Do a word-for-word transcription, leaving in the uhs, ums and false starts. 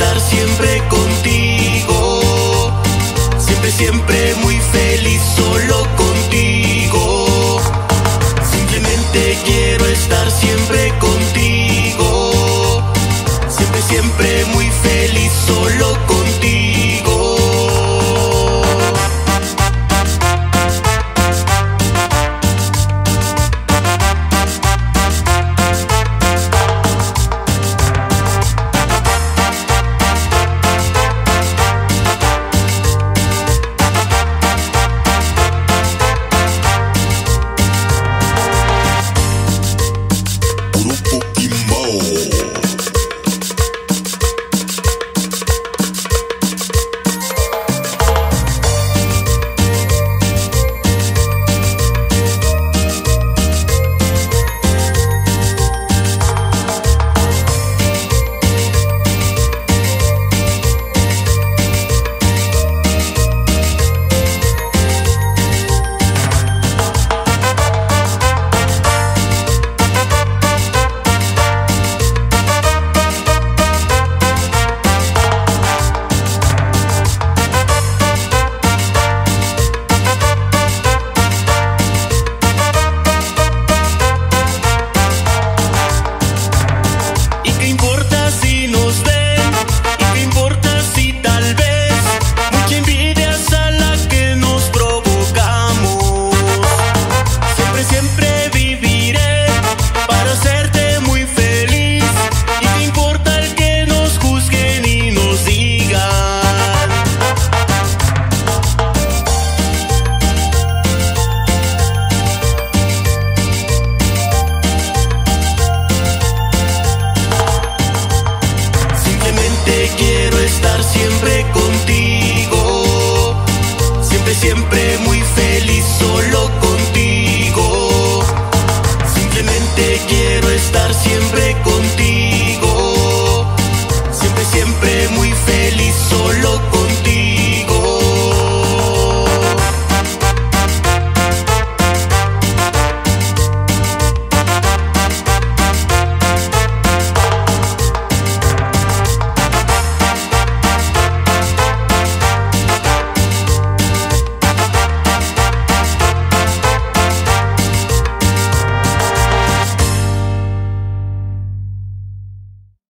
estar siempre contigo. Siempre, siempre muy feliz solo contigo. Simplemente quiero estar siempre contigo. Siempre, siempre muy feliz solo contigo. Siempre muy feliz solo contigo. Simplemente quiero estar siempre contigo.